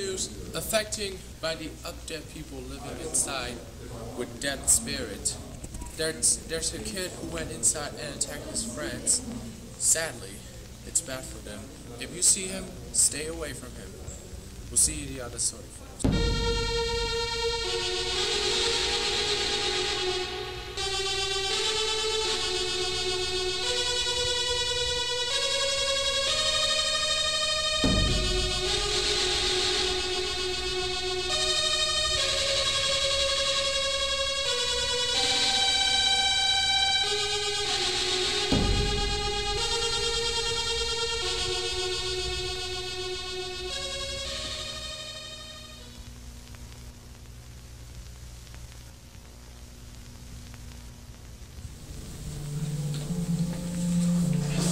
avenues affected by the undead people living inside with dead spirit. There's a kid who went inside and attacked his friends. Sadly, it's bad for them. If you see him, stay away from him. We'll see you the other side, folks.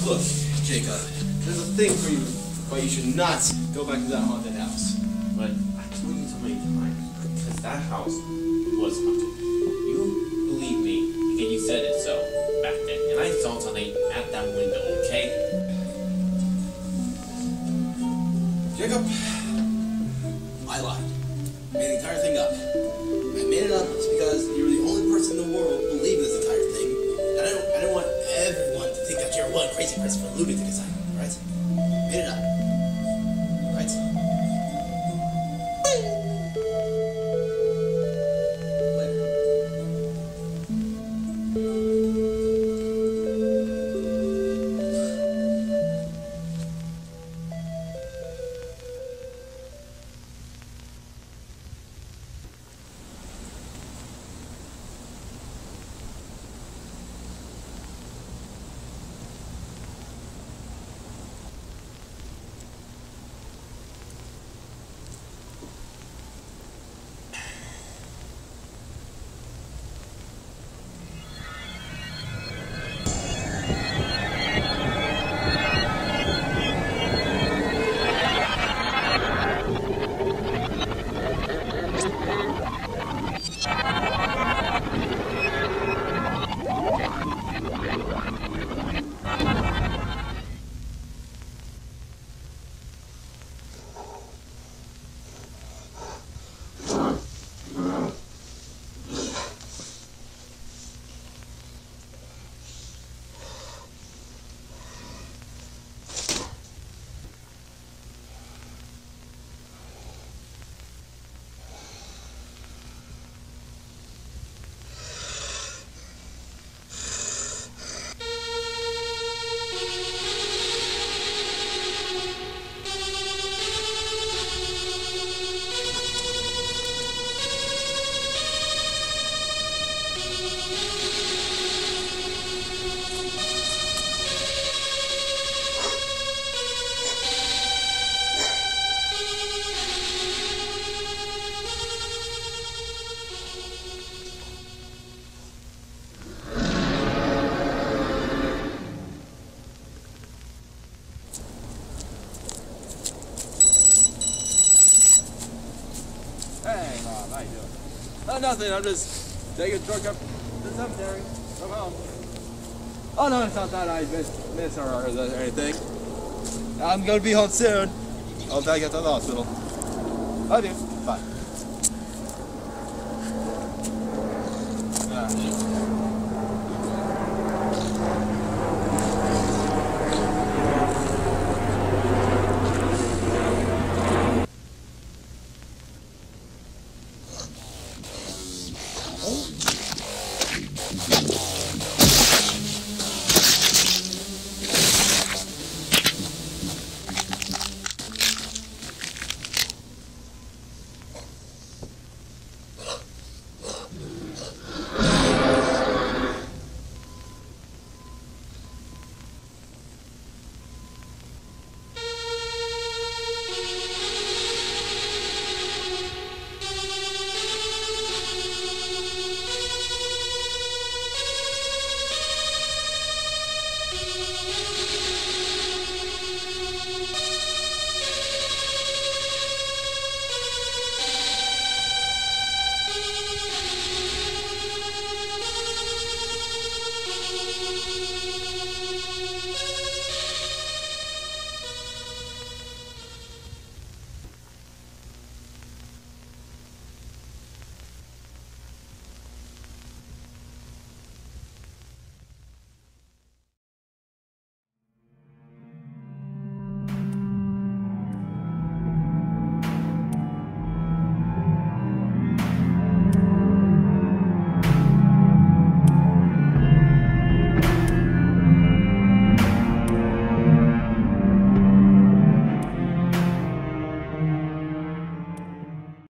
Look, Jacob, there's a thing for you, but you should not go back to that haunted house. But I told you so many times, because that house was haunted. You believe me, because you said it so back then, and I saw something at that window, okay? Jacob, I lied. I made the entire thing up. I made it up just because you were the only person in the world who believed this entire thing, and I don't want everyone think that you're one crazy person for alluding to this item, right? Made it up. Right? Nothing, I'm just taking a truck up to the cemetery from home. Oh no, it's not that I miss or anything. I'm gonna be home soon. I'll back at the hospital. Adieu. Bye.